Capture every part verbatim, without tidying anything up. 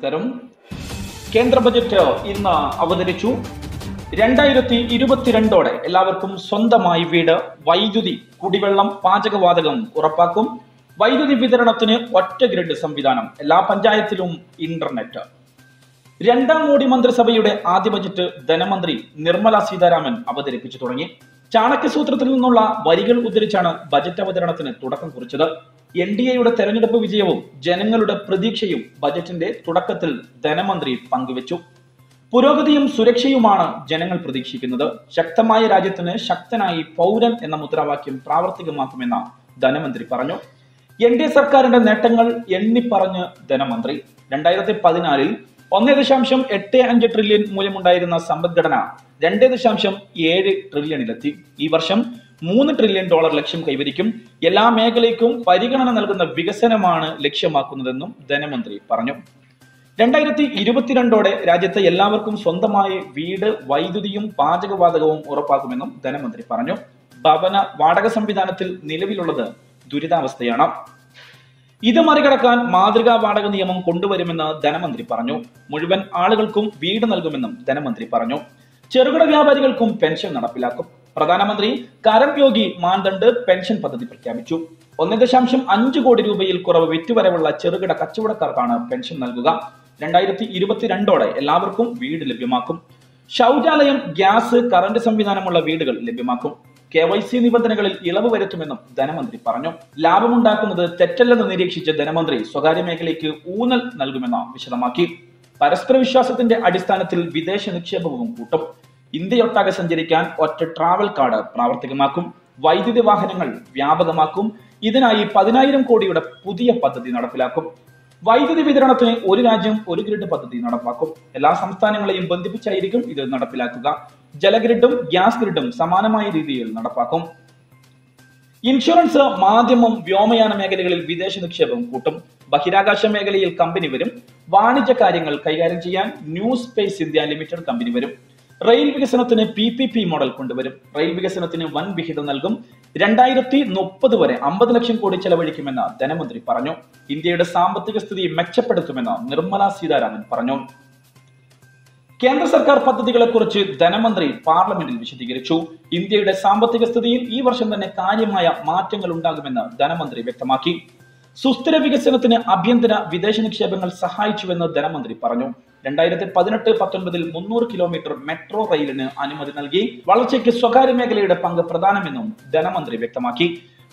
നമസ്കാരം. കേന്ദ്ര ബജറ്റ് ഇന്ന് അവതരിച്ചു. രണ്ടായിരത്തി ഇരുപത്തിരണ്ടോടെ എല്ലാവർക്കും സ്വന്തമായി വീട്, വൈദ്യുതി, കുടിവെള്ളം, പാചകവാതകം ഉറപ്പാക്കും. വൈദ്യുതി വിതരണത്തിന് ഒറ്റ ഗ്രിഡ് സംവിധാനം, എല്ലാ പഞ്ചായത്തിലും ഇന്റർനെറ്റ്. രണ്ടാം മോഡി മന്ത്രിസഭയുടെ ആദ്യ ബജറ്റ് ധനമന്ത്രി നിർമ്മല സീതാരാമൻ അവതരിപ്പിച്ചു തുടങ്ങി. ചാണക്യസൂത്രത്തിൽ നിന്നുള്ള വരികൾ ഉദ്ധരിച്ചാണ് ബജറ്റ് അവതരണത്തിന് തുടക്കം കുറിച്ചത്. എൻ ഡി എയുടെ തെരഞ്ഞെടുപ്പ് വിജയവും ജനങ്ങളുടെ പ്രതീക്ഷയും ബജറ്റിന്റെ തുടക്കത്തിൽ ധനമന്ത്രി പങ്കുവച്ചു. പുരോഗതിയും സുരക്ഷയുമാണ് ജനങ്ങൾ പ്രതീക്ഷിക്കുന്നത്. ശക്തമായ രാജ്യത്തിന് ശക്തനായി പൗരൻ എന്ന മുദ്രാവാക്യം പ്രാവർത്തികമാക്കുമെന്ന് ധനമന്ത്രി പറഞ്ഞു. എൻ ഡി എ സർക്കാരിന്റെ നേട്ടങ്ങൾ എണ്ണിപ്പറഞ്ഞ് ധനമന്ത്രി. രണ്ടായിരത്തി പതിനാലിൽ ഒന്നേ ദശാംശം എട്ട് അഞ്ച് ട്രില്യൺ മൂല്യമുണ്ടായിരുന്ന സമ്പദ്ഘടന രണ്ട് ദശാംശം ഏഴ് ട്രില്യണിലെത്തി. ഈ വർഷം മൂന്ന് ട്രില്യൺ ഡോളർ ലക്ഷ്യം കൈവരിക്കും. എല്ലാ മേഖലയ്ക്കും പരിഗണന നൽകുന്ന വികസനമാണ് ലക്ഷ്യമാക്കുന്നതെന്നും ധനമന്ത്രി പറഞ്ഞു. രണ്ടായിരത്തി ഇരുപത്തിരണ്ടോടെ രാജ്യത്തെ എല്ലാവർക്കും സ്വന്തമായ വീട്, വൈദ്യുതിയും പാചകവാതകവും ഉറപ്പാക്കുമെന്നും ധനമന്ത്രി പറഞ്ഞു. ഭവന വാടക സംവിധാനത്തിൽ നിലവിലുള്ളത് ദുരിതാവസ്ഥയാണ്. ഇത് മറികടക്കാൻ മാതൃകാ വാടക നിയമം കൊണ്ടുവരുമെന്ന് ധനമന്ത്രി പറഞ്ഞു. മുഴുവൻ ആളുകൾക്കും വീട് നൽകുമെന്നും ധനമന്ത്രി പറഞ്ഞു. ചെറുകിട വ്യാപാരികൾക്കും പെൻഷൻ നടപ്പിലാക്കും. പ്രധാനമന്ത്രി കരം യോഗി മാൻദണ്ഡ് പെൻഷൻ പദ്ധതി പ്രഖ്യാപിച്ചു. ഒന്ന് ദശാംശം അഞ്ച് കോടി രൂപയിൽ കുറവ് വിറ്റുവരവുള്ള ചെറുകിട കച്ചവടക്കാർക്കാണ് പെൻഷൻ നൽകുക. രണ്ടായിരത്തി ഇരുപത്തിരണ്ടോടെ എല്ലാവർക്കും വീട് ലഭ്യമാക്കും. ശൗചാലയം, ഗ്യാസ്, കറന്റ് സംവിധാനമുള്ള വീടുകൾ ലഭ്യമാക്കും. കെ വൈ സി നിബന്ധനകളിൽ ഇളവ് വരുത്തുമെന്നും ധനമന്ത്രി പറഞ്ഞു. ലാഭമുണ്ടാക്കുന്നത് തെറ്റല്ലെന്ന് നിരീക്ഷിച്ച ധനമന്ത്രി സ്വകാര്യ മേഖലയ്ക്ക് ഊന്നൽ നൽകുമെന്ന് വിശദമാക്കി. പരസ്പര വിശ്വാസത്തിന്റെ അടിസ്ഥാനത്തിൽ വിദേശ നിക്ഷേപവും കൂട്ടും. ഇന്ത്യയൊട്ടാകെ സഞ്ചരിക്കാൻ ഒറ്റ ട്രാവൽ കാർഡ് പ്രാവർത്തികമാക്കും. വൈദ്യുതി വാഹനങ്ങൾ വ്യാപകമാക്കും. ഇതിനായി പതിനായിരം കോടിയുടെ പുതിയ പദ്ധതി നടപ്പിലാക്കും. വൈദ്യുതി വിതരണത്തിന് ഒരു രാജ്യം ഒരു ഗ്രിഡ് പദ്ധതി നടപ്പാക്കും. എല്ലാ സംസ്ഥാനങ്ങളെയും ബന്ധിപ്പിച്ചായിരിക്കും ഇത് നടപ്പിലാക്കുക. ജലഗ്രിഡും ഗ്യാസ് ഗ്രിഡും സമാനമായ രീതിയിൽ നടപ്പാക്കും. ഇൻഷുറൻസ്, മാധ്യമം, വ്യോമയാന മേഖലകളിൽ വിദേശ നിക്ഷേപം കൂട്ടും. ബഹിരാകാശ മേഖലയിൽ കമ്പനി വരും. വാണിജ്യ കാര്യങ്ങൾ കൈകാര്യം ചെയ്യാൻ new space India limited company വരും. റെയിൽ വികസനത്തിന് പി പി പി മോഡൽ കൊണ്ടുവരും. റെയിൽ വികസനത്തിന് വൻ വിഹിതം നൽകും. രണ്ടായിരത്തി മുപ്പത് വരെ അമ്പത് ലക്ഷം കോടി ചെലവഴിക്കുമെന്ന് ധനമന്ത്രി പറഞ്ഞു. ഇന്ത്യയുടെ സാമ്പത്തിക സ്ഥിതി മെച്ചപ്പെടുത്തുമെന്ന് നിർമ്മല സീതാരാമൻ പറഞ്ഞു. കേന്ദ്ര സർക്കാർ പദ്ധതികളെക്കുറിച്ച് ധനമന്ത്രി പാർലമെന്റിൽ വിശദീകരിച്ചു. ഇന്ത്യയുടെ സാമ്പത്തിക സ്ഥിതിയിൽ ഈ വർഷം തന്നെ കാര്യമായ മാറ്റങ്ങൾ ഉണ്ടാകുമെന്ന് ധനമന്ത്രി വ്യക്തമാക്കി. സുസ്ഥിര വികസനത്തിന് അഭ്യന്തര വിദേശ നിക്ഷേപങ്ങൾ സഹായിച്ചുവെന്ന് ധനമന്ത്രി പറഞ്ഞു. രണ്ടായിരത്തി പതിനെട്ട് പത്തൊൻപതിൽ മുന്നൂറ് കിലോമീറ്റർ മെട്രോ റെയിലിന് അനുമതി നൽകി. വളർച്ചയ്ക്ക് സ്വകാര്യ മേഖലയുടെ പങ്ക് പ്രധാനമെന്നും ധനമന്ത്രി വ്യക്തമാക്കി.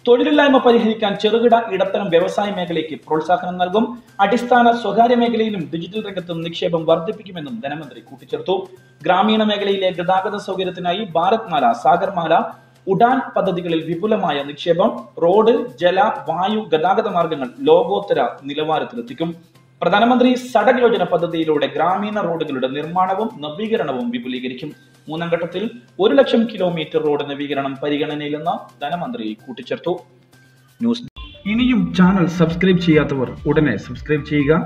തൊഴിലില്ലായ്മ പരിഹരിക്കാൻ ചെറുകിട ഇടത്തരം വ്യവസായ മേഖലയ്ക്ക് പ്രോത്സാഹനം നൽകും. അടിസ്ഥാന സ്വകാര്യ മേഖലയിലും ഡിജിറ്റൽ രംഗത്തും നിക്ഷേപം വർദ്ധിപ്പിക്കുമെന്നും ധനമന്ത്രി കൂട്ടിച്ചേർത്തു. ഗ്രാമീണ മേഖലയിലെ ഗതാഗത സൗകര്യത്തിനായി ഭാരത്മാല, സാഗർമാല, ഉഡാൻ പദ്ധതികളിൽ വിപുലമായ നിക്ഷേപം റോഡ്, ജല, വായു ഗതാഗത മാർഗങ്ങൾ ലോകോത്തര നിലവാരത്തിലെത്തിക്കും. പ്രധാനമന്ത്രി സഡക് യോജന പദ്ധതിയിലൂടെ ഗ്രാമീണ റോഡുകളുടെ നിർമ്മാണവും നവീകരണവും വിപുലീകരിക്കും. മൂന്നാം ഘട്ടത്തിൽ ഒരു ലക്ഷം കിലോമീറ്റർ റോഡ് നവീകരണം പരിഗണനയിലെന്ന് ധനമന്ത്രി കൂട്ടിച്ചേർത്തു. ന്യൂസ്. ഇനിയും ചാനൽ സബ്സ്ക്രൈബ് ചെയ്യാത്തവർ ഉടനെ സബ്സ്ക്രൈബ് ചെയ്യുക.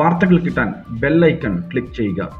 വാർത്തകൾ കിട്ടാൻ ബെല്ലൈക്കൺ ക്ലിക്ക് ചെയ്യുക.